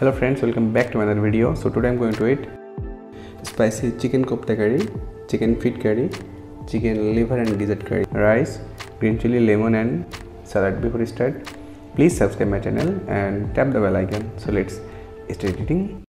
Hello friends, welcome back to another video. So today I'm going to eat spicy chicken kofta curry, chicken feet curry, chicken liver and gizzard curry, rice, green chili, lemon and salad. Before we start, please subscribe my channel and tap the bell icon. So let's start eating.